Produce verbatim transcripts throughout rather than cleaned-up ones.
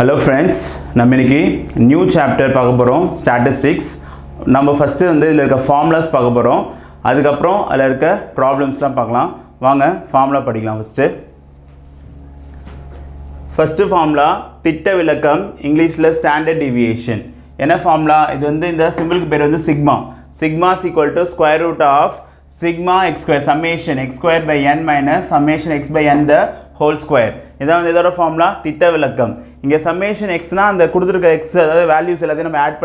Hello friends, we will see a new chapter in statistics. We will first see formulas and problems. We will see formula first. First formula is English standard deviation. What formula? This symbol is sigma. Sigma is equal to square root of sigma x square, summation x square by n minus summation x by n the whole square. This is the formula theta. Inge summation x na and the x values add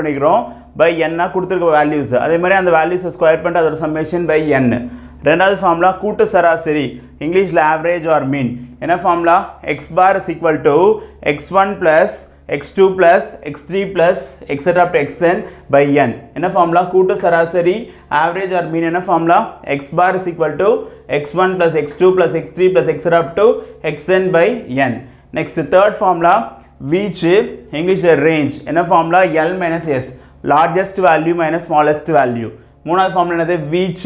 by n na values. That is the values square panta summation by n. Rendavathu formula kootu sarasari, English average or mean. Enna formula x bar is equal to x one plus x two plus x three plus etc to xn by n. Enna formula kootu sarasari, average or mean. Enna formula x bar is equal to x one plus x two plus x three plus etc to xn by n. Next third formula, which English range. Enna formula L minus S, largest value minus smallest value. Moonad formula is which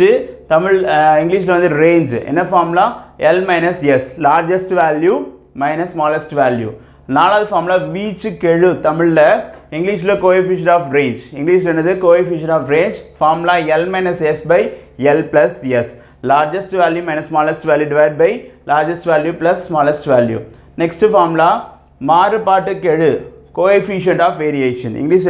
Tamil uh, English range. Enna formula L minus S, largest value minus smallest value. Fourth formula which Kelu Tamil English coefficient of range. English coefficient of range formula L minus S by L plus S, largest value minus smallest value divided by largest value plus smallest value. Next formula, Marupatu Kelu, coefficient of variation. English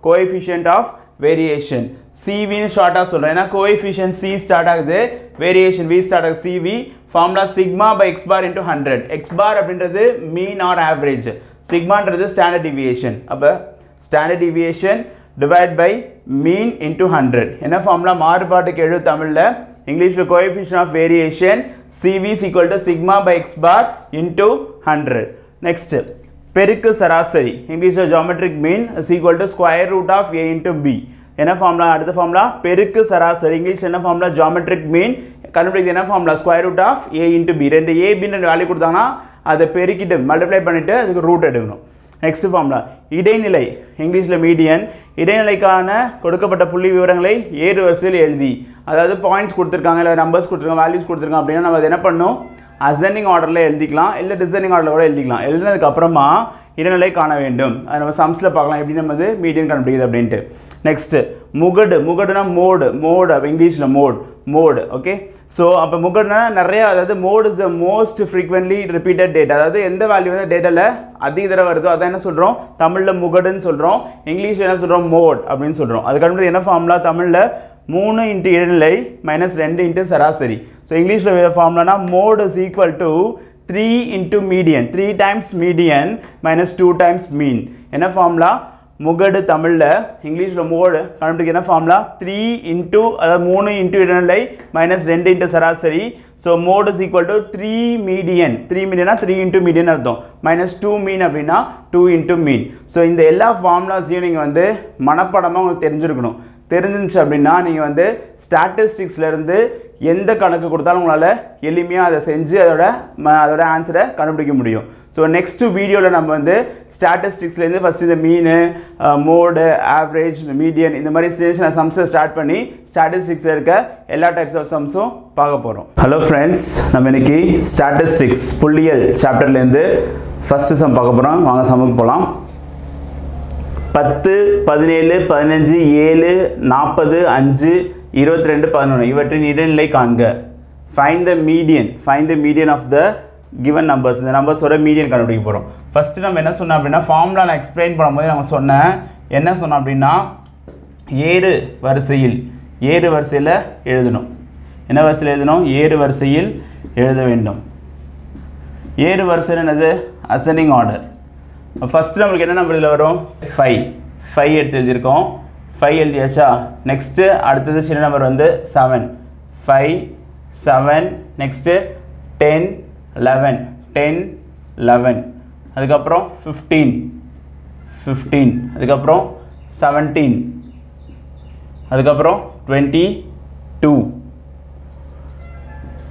coefficient of variation. C V short of coefficient C start agudhu, variation V start agudhu, C V. Formula sigma by x bar into one hundred. X bar is mean or average. Sigma is standard deviation. Appa, standard deviation divided by mean into one hundred. Enna formula Marupatu Kelu Tamil English coefficient of variation C V is equal to sigma by x bar into one hundred. Next, Perikku Sarasari, English geometric mean is equal to square root of A into B. Enna formula, that is the formula Perikku Sarasari, English enna formula geometric mean, convert enna formula square root of A into B. Rendu A, B and value kudutana, adu perikittu multiply pannittu adukku root edukkanum. Next formula, Idainilai, English median, Idainilaikana kodukapatta pulli vivarangalai A reversal eludhi. That is points kuduthirukanga, numbers kuduthirukanga, values kuduthirukanga appadina nama enna pannum. Ascending order la eludikalam illa descending order la kuda eludikalam eludinadukku apparama idanilai kaana vendum adha nama sums la paakalam eppadi namadhu median kanupidikudhu appadinte. Next mugad mugad na mode mode English la mode mode okay, so appo mugad na nariya adha mode is the most frequently repeated data, adha endha value la data la adhiga thara varudho adha enna solrom Tamil la mugad nu solrom, English la enna solrom mode appdin solrom. Adukku enna formula Tamil la three into Idanilai minus two into Sarasari. So English formula na mode is equal to three into median, three times median minus two times mean. Enna formula Mugad Tamil la English mode kanapidikena formula three into uh, three into Idanilai minus two into Sarasari. So mode is equal to three median, three median na three into median ardham minus two mean abina two into mean. So in the ella formulas you vandu manapadama ungalku therinjirukkanum. தெரிஞ்சிருச்சு அப்படினா நீங்க வந்து ஸ்டாட்டிஸ்டிக்ஸ்ல இருந்து எந்த கணக்கு கொடுத்தாலும் உங்களால எளிமையா அதை செஞ்சு அதோட அதோட ஆன்சரை கண்டுபிடிக்க முடியும். சோ நெக்ஸ்ட் வீடியோல நம்ம வந்து ஸ்டாட்டிஸ்டிக்ஸ்ல இருந்து ஃபர்ஸ்ட் இந்த மீன், மோட், ஆவரேஜ், மீடியன் இந்த மாதிரி சில சம்ஸ் ஸ்டார்ட் பண்ணி ஸ்டாட்டிஸ்டிக்ஸ்ல இருக்க எல்லா டைப்ஸ் ஆஃப் சம்ஸும் பார்க்க போறோம். ஹலோ फ्रेंड्स, நம்ம இன்னைக்கு ஸ்டாட்டிஸ்டிக்ஸ் புள்ளியியல் சாப்டர்ல இருந்து ஃபர்ஸ்ட் சம் பார்க்க போறோம். வாங்க சம்முக்கு போலாம். ten, seventeen, fifteen, seven, forty-five, twenty-two, eleven. இவற்றின் இடைநிலை காண்க. Find the median. Find the median of the given numbers. இந்த நம்பர்ஸ் ஓட மீடியன் கண்டுபிடிக்க போறோம். First நம்ம என்ன சொன்னா அப்படினா ஃபார்முலா நான் எக்ஸ்பிளைன் பண்ணும்போது நம்ம சொன்ன என்ன சொன்னா அப்படினா ஏறு வரிசையில் ஏறு வரிசையில எழுதணும். என்ன வரிசையில எழுதணும்? ஏறு வரிசையில் எழுத வேண்டும். ஏறு வரிசை என்னது? Ascending order. First number is five. five is five. Next number is seven. five, seven. Next ten, eleven. ten, eleven. fifteen. fifteen. seventeen. twenty-two.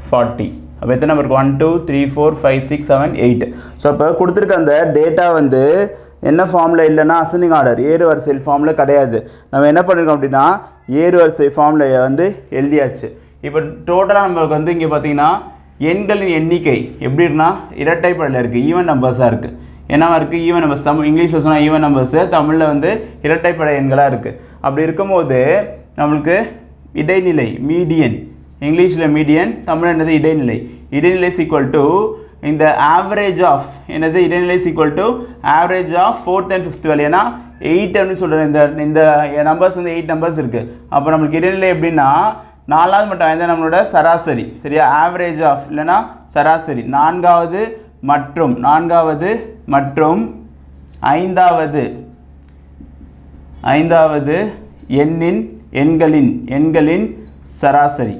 forty. Number one, two, three, four, five, six, seven, eight. So, now we have data in the formula. We have the formula. We have the formula. We have the formula. We have the total number. We have the total number. We have the total number. We have the total number. We have the என்னவா இருக்கு even numbers. Tamil இங்கிலீஷ்ல சொன்னா even numbers, தமிழ்ல வந்து இரட்டைப்படை எண்களா இருக்கு. அப்படி இருக்கும்போது நமக்கு இடைநிலை மீடியன், இங்கிலீஷ்ல மீடியன், தமிழ் என்னது இடைநிலை. இடைநிலை is equal to இந்த ஆவரேஜ் ஆஃப் என்னது இடைநிலை is equal to average of fourth and fifth value. ஏன்னா எயிட் அப்படின்னு சொல்கிறேன், இந்த இந்த நம்பர்ஸ் வந்து எயிட் நம்பர்ஸ் இருக்குது. அப்போ நம்மளுக்கு இடைநிலை எப்படின்னா நாலாவது மற்றும் ஐந்தாவது நம்மளோட சராசரி, சரியா, ஆவரேஜ் ஆஃப் இல்லைன்னா சராசரி. நான்காவது மற்றும் நான்காவது மற்றும் ஐந்தாவது ஐந்தாவது எண்ணின் எண்களின் எண்களின் சராசரி,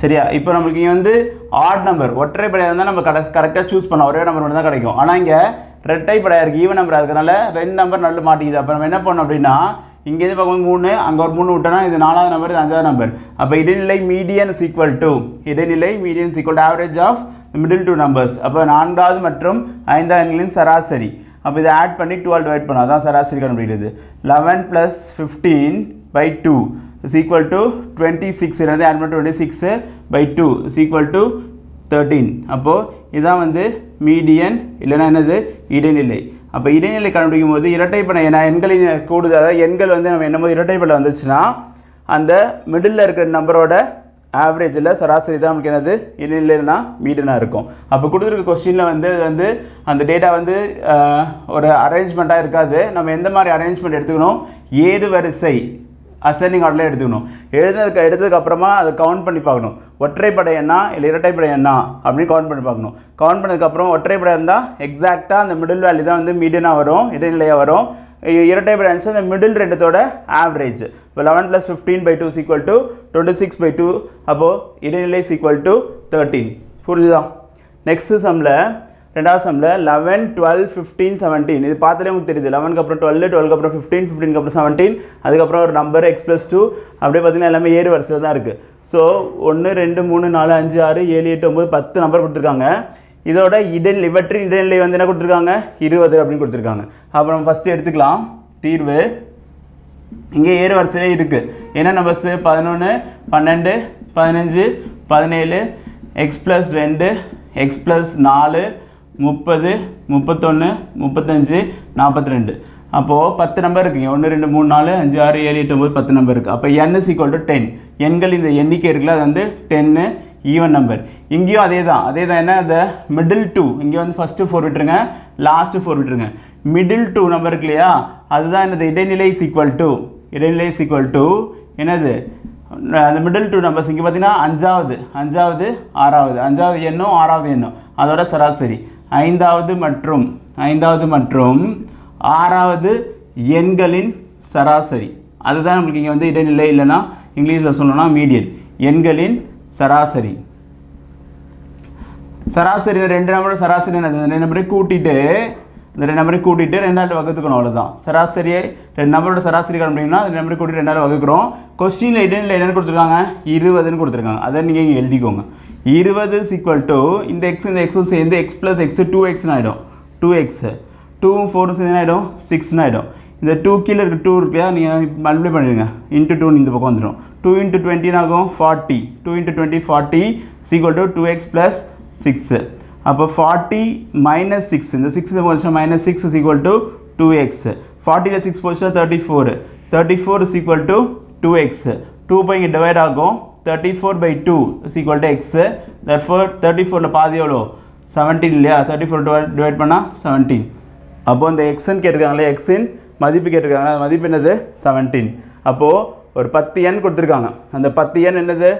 சரியா. இப்போ நம்மளுக்கு இங்கே வந்து ஆட் நம்பர் ஒற்றைப்படையாக இருந்தால் நம்ம கரெக்ட் கரெக்டாக சூஸ் பண்ணோம், ஒரே நம்பர் மட்டும் தான் கிடைக்கும். ஆனால் இங்கே ரெட்டைப்படையாக இருக்குது, ஈவன் நம்பராக இருக்கிறனால ரெண்டு நம்பர் நல்லா மாட்டிக்குது. அப்போ நம்ம என்ன பண்ணோம் அப்படின்னா இங்கே எது பார்க்கும்போது மூணு, அங்கே ஒரு மூணு விட்டோன்னா இது நாலாவது நம்பர், இது அஞ்சாவது நம்பர். அப்போ இடைநிலை மீடியன் இஸ் ஈக்குவல் டு இடைநிலை median is equal to average of middle two numbers. அப்போ நான்காவது மற்றும் ஐந்தாவதுகளின் சராசரி. அப்போ இதை ஆட் பண்ணி டுவெல் டிவைட் பண்ணோம், அதான் சராசரி கண்டுபிடிக்கிறது. Eleven plus fifteen by two is equal to twenty-six, and then twenty-six by two is equal to thirteen. அப்போ இதான் வந்து மீடியன் இல்லைனா என்னது இடைநிலை. அப்போ இடைநிலை கண்டுபிடிக்கும் போது இரட்டைப்படை ஏன்னா எண்களின் கூடுதல், அதாவது எண்கள் வந்து நம்ம என்னும்போது இரட்டைப்படை வந்துச்சுன்னா அந்த மிடில் இருக்கிற நம்பரோட ஆவரேஜில் சராசரி தான் நமக்கு என்னது இடைநிலைனா மீடியனாக இருக்கும். அப்போ கொடுத்துருக்க கொஸ்டினில் வந்து வந்து அந்த டேட்டா வந்து ஒரு அரேஞ்ச்மெண்ட்டாக இருக்காது. நம்ம எந்த மாதிரி அரேஞ்ச்மெண்ட் எடுத்துக்கணும், ஏறு வரிசை அசெண்டிங் ஆர்டரில் எடுத்துக்கணும். எழுதுனதுக்கு எடுத்ததுக்கப்புறமா அதை கவுண்ட் பண்ணி பார்க்கணும். ஒற்றைப்படை எண்ணா இல்லை இரட்டைப்படை எண்ணா அப்படின்னு கவுண்ட் பண்ணி பார்க்கணும். கவுண்ட் பண்ணதுக்கப்புறம் ஒற்றைப்படை இருந்தால் எக்ஸாக்டாக அந்த மிடில் வேல்யூ தான் வந்து மீடியனாக வரும், இடைநிலையாக வரும். இரட்டைப்படை இருந்துச்சு அந்த மிடில் ரெண்டுத்தோட ஆவரேஜ். இப்போ eleven plus fifteen by two is equal to twenty six by two. அப்போது இடைநிலை இஸ் ஈக்குவல் டு தேர்ட்டீன். புரிஞ்சுதா? நெக்ஸ்ட்டு சம்மில் ரெண்டாவது சம்மில் லெவன் டுவெல் ஃபிஃப்டீன் செவன்டீன் இது பார்த்தாலே உங்களுக்கு தெரியுது. லெவனுக்கு அப்புறம் டுவெல், டுவெல்க்கு அப்புறம் ஃபிஃப்டீன், ஃபிஃப்டீனுக்கு அப்புறம் செவன்டீன், அதுக்கப்புறம் ஒரு நம்பர் எக்ஸ் ப்ளஸ் டூ, அப்படியே பார்த்தீங்கன்னா எல்லாமே ஏறு வரிசையில் தான் இருக்குது. ஸோ ஒன்று ரெண்டு மூணு நாலு அஞ்சு ஆறு ஏழு எட்டு ஒம்பது பத்து நம்பர் கொடுத்துருக்காங்க. இதோட இடைநிலை இவற்றின் இடைநிலை வந்து என்ன கொடுத்துருக்காங்க, இருபது அப்படின்னு கொடுத்துருக்காங்க. அப்புறம் ஃபஸ்ட்டு எடுத்துக்கலாம் தீர்வு. இங்கே ஏறு வரிசையிலே இருக்குது. ஏன்னா நம்பர்ஸு பதினொன்று, பன்னெண்டு, பதினஞ்சு, பதினேழு, எக்ஸ் ப்ளஸ் ரெண்டு, எக்ஸ் ப்ளஸ் நாலு, முப்பது, முப்பத்தொன்று, முப்பத்தஞ்சு, நாற்பத்தி ரெண்டு. அப்போது பத்து நம்பர் இருக்குங்க. ஒன்று ரெண்டு மூணு நாலு அஞ்சு ஆறு ஏழு எட்டு ஒம்பது பத்து நம்பர் இருக்குது. அப்போ n is equal to ten. எண்கள் இந்த எண்ணிக்கை இருக்குல்ல அது வந்து டென்னு, ஈவன் நம்பர். இங்கேயும் அதே தான் அதே தான் என்ன இந்த மிடில் டூ இங்கே வந்து ஃபஸ்ட்டு ஃபோர் விட்டுருங்க, லாஸ்ட்டு ஃபோர் விட்டுருங்க. மிடில் டூ நம்பர் இருக்கு இல்லையா, அதுதான் என்னது இடைநிலை இஸ் ஈக்குவல் டு இடைநிலை இஸ் ஈக்குவல் டு என்னது அந்த மிடில் டூ நம்பர்ஸ். இங்கே பார்த்தீங்கன்னா அஞ்சாவது அஞ்சாவது ஆறாவது அஞ்சாவது எண்ணும் ஆறாவது எண்ணும் அதோட சராசரி. ஐந்தாவது மற்றும் ஐந்தாவது மற்றும் ஆறாவது எண்களின் சராசரி, அதுதான் நம்மளுக்கு இங்கே வந்து இடைநிலை இல்லைன்னா இங்கிலீஷில் சொல்லணும்னா மீடியன். எண்களின் சராசரி சராசரி ரெண்டு நம்பர் சராசரி என்னது ரெண்டு நம்பரை கூட்டிட்டு இந்த ரெண்டு நம்பரை கூட்டிட்டு ரெண்டாவது வகுத்துக்கணும், அவ்வளோதான். சராசரியை ரெண்டு நம்பரோட சராசரி கண்டுபிடிக்கணும்னா ரெண்டு நம்பரை கூட்டிட்டு ரெண்டாவது வகுக்கிறோம். கொஸ்டினில் இடைநிலை என்னென்னு கொடுத்துருக்காங்க, இருபதுன்னு கொடுத்துருக்காங்க. அதை நீங்கள் இங்கே எழுதிக்கோங்க. இருபது இஸ் ஈக்குவல் டு இந்த எக்ஸ் இந்த எக்ஸும் சேர்ந்து எக்ஸ் ப்ளஸ் எக்ஸு டூ எக்ஸ்னு ஆகிடும், டூ எக்ஸு டூவும் ஃபோரும் சேர்ந்து ஆகிடும் சிக்ஸ்னு ஆகிடும். இந்த டூ கீழே இருக்க டூ இருக்குல்லையா நீங்கள் மல்டிப்ளை பண்ணிடுங்க, இன்ட்டு டூன்னு இந்த பக்கம் வந்துடும். டூ இன்ட்டு டுவெண்ட்டின்னு ஆகும் forty, two into twenty forty is equal to two x plus six. அப்போ ஃபார்ட்டி மைனஸ் சிக்ஸ் இந்த சிக்ஸ் இந்த போச்சுன்னா minus six is equal to two x. ஃபார்ட்டியில் சிக்ஸ் போச்சுன்னா thirty four, thirty four is equal to two x. Two போய் இங்கே divide ஆகும், thirty-four by two is equal to x. Therefore, thirty-four ல பாதி எவ்வளோ seventeen இல்லையா, thirty-four டிவைட் பண்ணால் seventeen. அப்போது இந்த எக்ஸ்ன்னு கேட்டிருக்காங்களே, எக்ஸின் மதிப்பு கேட்டிருக்காங்களே அது மதிப்பு என்னது seventeen. அப்போது ஒரு பத்து எண் கொடுத்துருக்காங்க. அந்த பத்து எண் என்னது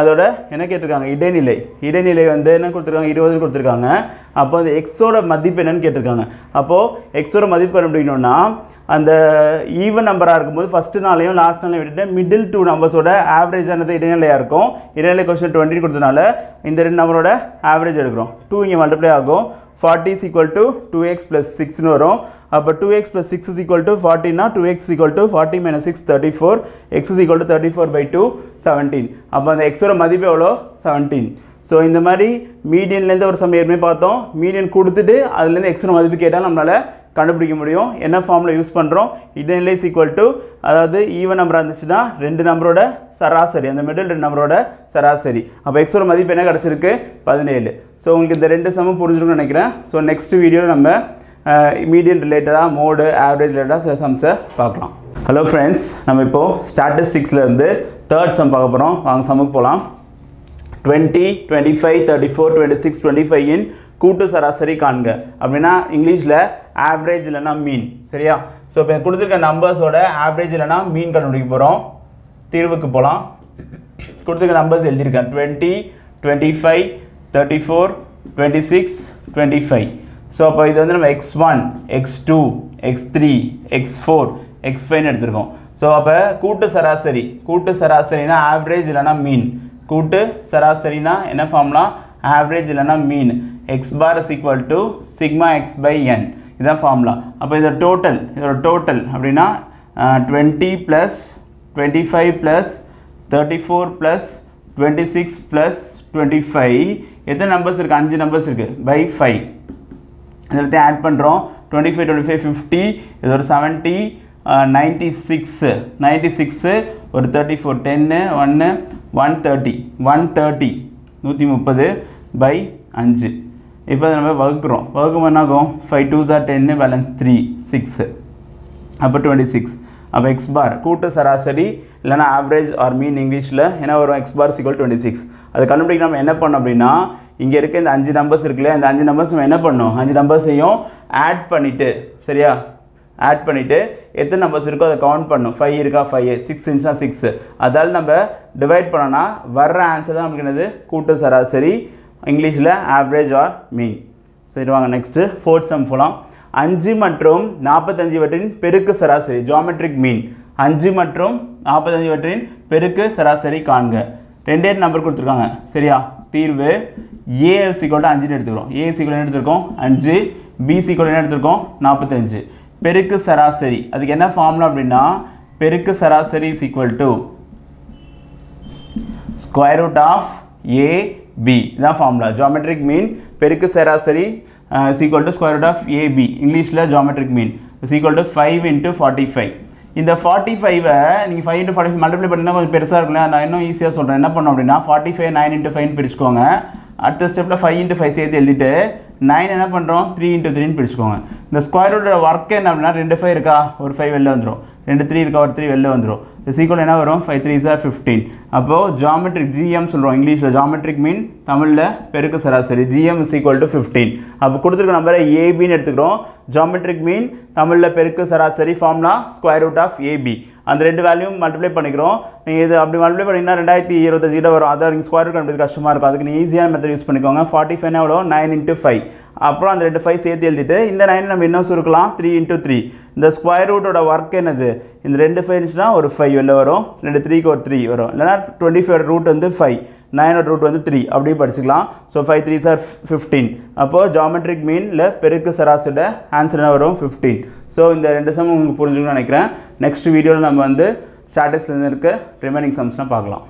அதோட என்ன கேட்டிருக்காங்க இடைநிலை. இடைநிலை வந்து என்ன கொடுத்துருக்காங்க இருபதுன்னு கொடுத்துருக்காங்க. அப்போ அந்த எக்ஸோட மதிப்பு என்னன்னு கேட்டிருக்காங்க. அப்போது எக்ஸோட மதிப்பு கண்டுபிடிக்கணும்னா அந்த ஈவன் நம்பராக இருக்கும்போது ஃபஸ்ட்டு நாளையும் லாஸ்ட் நாளையும் விட்டுட்டு மிடில் டூ நம்பர்ஸோட ஆவரேஜானது இடைநிலையாக இருக்கும். இடைநிலை கொஸ்டின் டுவெண்ட்டி கொடுத்ததுனால இந்த ரெண்டு நம்பரோட ஆவரேஜ் எடுக்கிறோம். டூ இங்கே மல்டிப்ளை ஆகும், forty is equal to two x plus சிக்ஸ்னு வரும். அப்போ two x plus six is equal to ஃபார்ட்டின்னா two x equal to forty minus six thirty four, x is equal to thirty four by two seventeen. அப்போ அந்த எக்ஸோட மதிப்பு எவ்வளோ seventeen. So இந்த மாதிரி மீடியன்லேருந்து ஒரு சமயம் ஏற்கனவே பார்த்தோம். மீடியன் கொடுத்துட்டு அதுலேருந்து எக்ஸோட மதிப்பு கேட்டால் நம்மளால் கண்டுபிடிக்க முடியும் என்ன ஃபார்முலா யூஸ் பண்றோம் இடைநிலை = அதாவது ஈவன் நம்பரா இருந்துச்சுனா ரெண்டு நம்பரோட சராசரி அந்த மிடில் ரெண்டு நம்பரோட சராசரி அப்ப x ஓட மதிப்பு என்ன கிடைச்சிருக்கு பதினேழு சோ உங்களுக்கு இந்த ரெண்டு சமம் புரிஞ்சிருக்கும்னு நினைக்கிறேன் சோ நெக்ஸ்ட் வீடியோல நம்ம மீடியன் ரிலேட்டடா மோட் ஆவரேஜ் ரிலேட்டடா சில சம்ஸ் பார்க்கலாம் Hello friends நம்ம இப்போ ஸ்டாட்டிஸ்டிக்ஸ்ல இருந்து third சம் பார்க்க போறோம் வாங்க சம்க்கு போலாம் twenty, twenty-five, thirty-four, twenty-six, twenty-five in கூட்டு சராசரி காண்க அப்படினா இங்கிலீஷ்ல average இல்லனா mean சரியா சோ இப்ப கொடுத்திருக்க நம்பர்ஸ் ஓட average இல்லனா mean கண்டுபிடிக்க போறோம் தீர்வுக்கு போலாம் கொடுத்திருக்க நம்பர்ஸ் எழுதி இருக்கேன் twenty, twenty-five, thirty-four, twenty-six, twenty-five so அப்ப இது வந்து நம்ம x one, x two, x three, x four, x five னு எடுத்துறோம் சோ அப்ப கூட்டு சராசரி கூட்டு சராசரினா average இல்லனா mean கூட்டு சராசரினா என்ன ஃபார்முலா average இல்லனா mean x bar is equal to sigma x by n இத ஃபார்முலா அப்ப இது டோட்டல் இதோட டோட்டல் அப்படினா twenty plus twenty-five plus thirty-four plus twenty-six plus twenty-five எத்தனை நம்பர்ஸ் இருக்கு அஞ்சு நம்பர்ஸ் இருக்கு by five இதெல்லாம் ஆட் பண்றோம் twenty-five, twenty-five, fifty இதோட seventy, ninety-six, ninety-six ஒரு thirty-four, ten, one, one thirty, one thirty, one thirty by five இப்போ நம்ம வகுக்குறோம் வகுக்கும்போது என்ன ஆகும் five twos are ten balance three, six அப்ப twenty-six அப்ப x bar கூட்டு சராசரி இல்லனா average or mean இங்கிலீஷ்ல என்ன வரும் x bar equal twenty-six அது கண்டுபிடிக்க நாம என்ன பண்ணணும் அப்படினா இங்க இருக்க இந்த அஞ்சு நம்பர்ஸ் இருக்குல இந்த அஞ்சு நம்பர்ஸ் நாம என்ன பண்ணனும் அஞ்சு நம்பர்ஸையும் ஆட் பண்ணிட்டு சரியா ஆட் பண்ணிட்டு எத்தனை நம்பர்ஸ் இருக்கோ அதை கவுண்ட் பண்ணனும் five இருக்கா five, six இருந்துச்சா six அதால நம்ம டிவைட் பண்ணனா வர்ற ஆன்சர் தான் நமக்கு என்னது கூட்டு சராசரி இங்கிலீஷ்ல average or mean சரி வாங்க நெக்ஸ்ட் fourth sum போலாம் five மற்றும் forty-five வற்றின் பெருக்கு சராசரி geometric mean five மற்றும் forty-five வற்றின் பெருக்கு சராசரி காண்க ரெண்டே நம்பர் கொடுத்திருக்காங்க சரியா தீர்வு a is equal to five ன்னு எடுத்துறோம் a is equal ன்னு எடுத்துறோம் five b is equal ன்னு எடுத்துறோம் forty-five பெருக்கு சராசரி அதுக்கு என்ன ஃபார்முலா அப்படினா பெருக்கு சராசரி is equal to square root of a b இதான் ஃபார்முலா geometric mean பெருக்கு சராசரி is equal to square root of a b இங்கிலீஷ்ல geometric mean is equal to five into forty-five இந்த forty-five-ஐ நீங்க five into forty-five மல்டிப்ளை பண்ணா கொஞ்சம் பெருசா இருக்கும்ல நான் இன்னும் ஈஸியா சொல்றேன் என்ன பண்ணனும் அப்படினா forty-five nine into five னு பிரிச்சுக்கோங்க அடுத்த ஸ்டெப்ல five into five சேர்த்து எழுதிட்டு nine என்ன பண்றோம் three into three னு பிரிச்சுக்கோங்க இந்த ஸ்கொயர் ரூட்டோட வர்க் என்ன அப்படினா two five இருக்கா ஒரு five வெளிய வந்துரும் two three இருக்கா ஒரு three வெளிய வந்துரும் இஸ் ஈக்குவல் என்ன வரும் five threes are fifteen அப்போ ஜியோமெட்ரிக் gm சொல்றோம் இங்கிலீஷ்ல ஜியோமெட்ரிக் மீன் தமிழ்ல பெருக்கு சராசரி gm is equal to fifteen அப்ப கொடுத்திருக்க நம்பரை ab னு எடுத்துக்கிறோம் ஜியோமெட்ரிக் மீன் தமிழ்ல பெருக்கு சராசரி formula square root of ab அந்த ரெண்டு வேல்யூம் மல்டிப்ளை பண்ணிக்கிறோம் நீங்க இது அப்படி மல்டிப்ளை பண்ணீங்கன்னா twenty twenty-five கிட்ட வரும் அத நீங்க ஸ்கொயர் ரூட் கண்டுபிடிக்க கஷ்டமா இருக்கும் அதுக்கு நீங்க ஈஸியான மெத்தட் யூஸ் பண்ணிக்கோங்க forty-five னா எவ்வளவு nine into five அப்புறம் அந்த ரெண்டு five சேர்த்து எழுதிட்டு இந்த nine நம்ம என்ன சுருக்கலாம் three into three இந்த ஸ்கொயர் ரூட்டோட வர்க் என்னது இந்த ரெண்டு five இருந்துச்சுனா ஒரு five வெளிய வரும் ரெண்டு three க்கு ஒரு three வரும் இல்லனா twenty-five ஓட ரூட் வந்து five nine ஓட ரூட் வந்து three அப்படியே படிச்சுக்கலாம் so five threes are fifteen அப்போ ஜியோமெட்ரிக் மீன்ல பெருக்கு சராசரியோட ஆன்சர் என்ன வரும் fifteen சோ இந்த ரெண்டு சம் உங்களுக்கு புரிஞ்சிருக்கும்னு நினைக்கிறேன் நெக்ஸ்ட் வீடியோல நம்ம வந்து ஸ்டாட்டிஸ்டிக்ஸ்ல இருக்க ரிமைனிங் சம்ஸ்லாம் பார்க்கலாம்